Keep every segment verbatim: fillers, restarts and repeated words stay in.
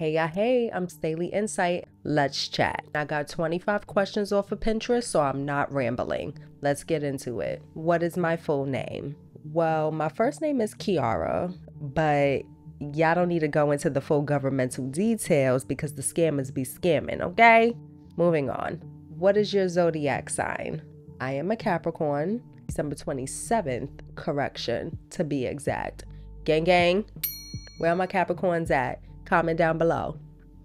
Hey, yeah, hey, I'm Staley Insight. Let's chat. I got twenty-five questions off of Pinterest, so I'm not rambling. Let's get into it. What is my full name? Well, my first name is Kiara, but y'all don't need to go into the full governmental details because the scammers be scamming, okay? Moving on. What is your zodiac sign? I am a Capricorn, December twenty-seventh, correction, to be exact. Gang, gang, where are my Capricorns at? Comment down below.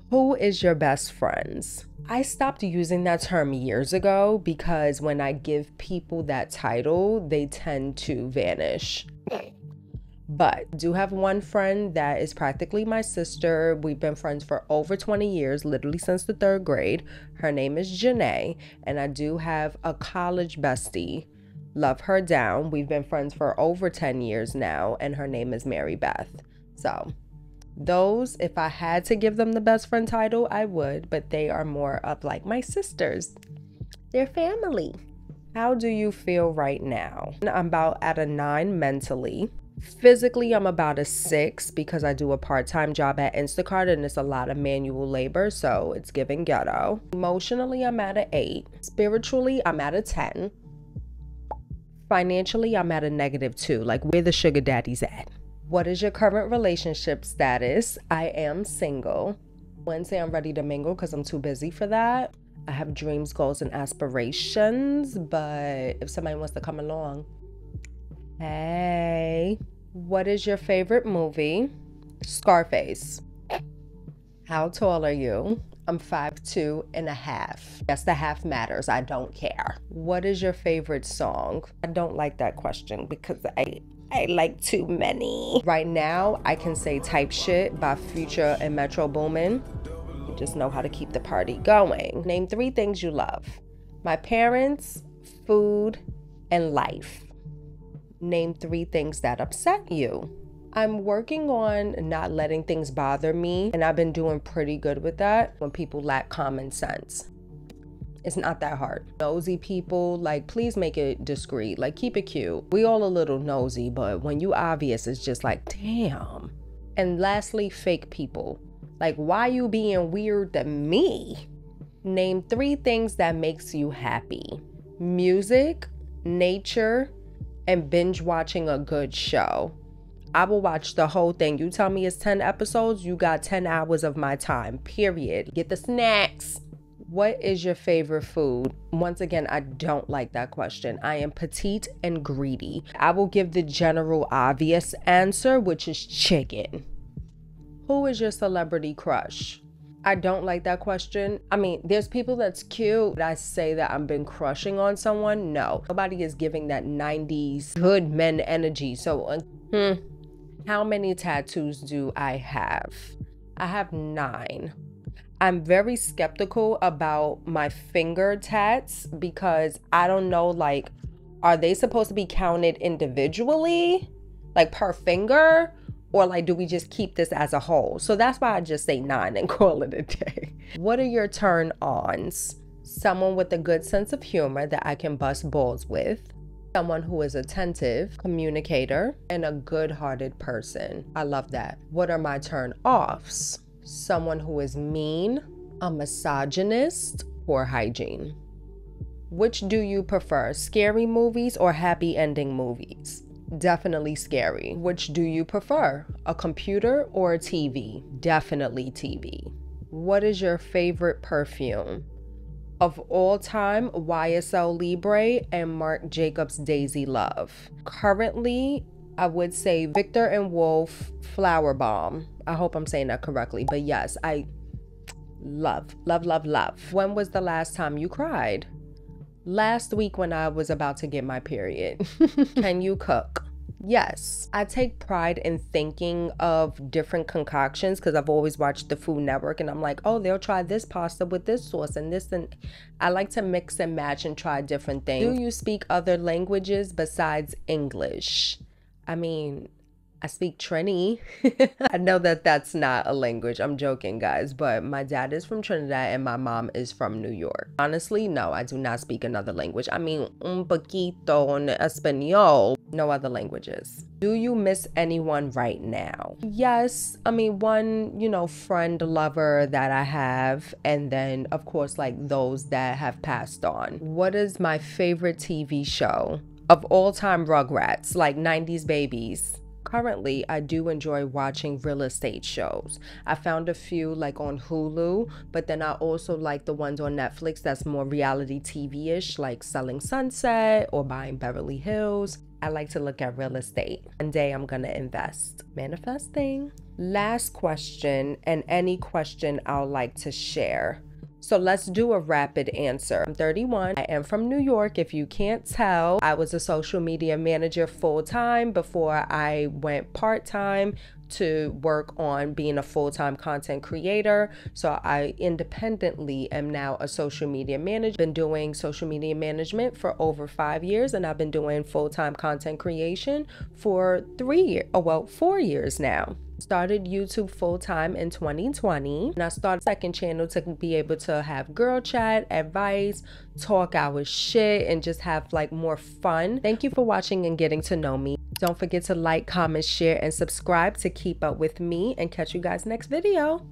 Who is your best friends? I stopped using that term years ago because when I give people that title, they tend to vanish. But I do have one friend that is practically my sister. We've been friends for over twenty years, literally since the third grade. Her name is Janae, and I do have a college bestie. Love her down. We've been friends for over ten years now, and her name is Mary Beth. So those, if I had to give them the best friend title, I would, but they are more of like my sisters. They're family. How do you feel right now? I'm about at a nine mentally. Physically, I'm about a six because I do a part-time job at Instacart and it's a lot of manual labor, so it's giving ghetto. Emotionally, I'm at an eight. Spiritually, I'm at a ten. Financially, I'm at a negative two, like where the sugar daddy's at. What is your current relationship status? I am single. Wednesday, I'm ready to mingle because I'm too busy for that. I have dreams, goals, and aspirations, but if somebody wants to come along, hey. What is your favorite movie? Scarface. How tall are you? I'm five two and a half. Yes, the half matters. I don't care. What is your favorite song? I don't like that question because I I like too many. Right now, I can say Type Shit by Future and Metro Boomin. You just know how to keep the party going. Name three things you love. My parents, food, and life. Name three things that upset you. I'm working on not letting things bother me, and I've been doing pretty good with that when people lack common sense. It's not that hard. Nosy people, like, please make it discreet. Like, keep it cute. We all a little nosy, but when you obvious, it's just like, damn. And lastly, fake people. Like, why you being weird to me? Name three things that makes you happy. Music, nature, and binge watching a good show. I will watch the whole thing. You tell me it's ten episodes, you got ten hours of my time, period. Get the snacks. What is your favorite food? Once again, I don't like that question. I am petite and greedy. I will give the general obvious answer, which is chicken. Who is your celebrity crush? I don't like that question. I mean, there's people that's cute. Did I say that I've been crushing on someone? No. Nobody is giving that nineties good men energy. So, uh, hmm. How many tattoos do I have? I have nine. I'm very skeptical about my finger tats because I don't know, like, are they supposed to be counted individually? Like per finger? Or like, do we just keep this as a whole? So that's why I just say nine and call it a day. What are your turn-ons? Someone with a good sense of humor that I can bust balls with. Someone who is attentive, communicator, and a good-hearted person. I love that. What are my turn-offs? Someone who is mean, a misogynist, poor hygiene. Which do you prefer, scary movies or happy ending movies? Definitely scary. Which do you prefer, a computer or a T V? Definitely T V. What is your favorite perfume? Of all time, Y S L Libre and Marc Jacobs Daisy Love. Currently, I would say Victor and Wolf Flowerbomb. I hope I'm saying that correctly, but yes, I love, love, love, love. When was the last time you cried? Last week when I was about to get my period. Can you cook? Yes. I take pride in thinking of different concoctions because I've always watched the Food Network and I'm like, oh, they'll try this pasta with this sauce and this, and I like to mix and match and try different things. Do you speak other languages besides English? I mean, I speak Trini. I know that that's not a language. I'm joking, guys. But my dad is from Trinidad and my mom is from New York. Honestly, no, I do not speak another language. I mean, un poquito en español. No other languages. Do you miss anyone right now? Yes. I mean, one, you know, friend, lover that I have. And then, of course, like those that have passed on. What is my favorite T V show? Of all time, Rugrats, like nineties babies. Currently, I do enjoy watching real estate shows. I found a few like on Hulu, but then I also like the ones on Netflix that's more reality T V-ish, like Selling Sunset or Buying Beverly Hills. I like to look at real estate. One day I'm gonna invest. Manifesting. Last question, and any question I'll like to share. So let's do a rapid answer. I'm thirty-one. I am from New York. If you can't tell, I was a social media manager full-time before I went part-time to work on being a full-time content creator. So I independently am now a social media manager. Been doing social media management for over five years and I've been doing full-time content creation for three years, oh well, four years now. Started YouTube full-time in twenty twenty and I started a second channel to be able to have girl chat, advice, talk our shit and just have like more fun. Thank you for watching and getting to know me. Don't forget to like, comment, share, and subscribe to keep up with me and catch you guys next video.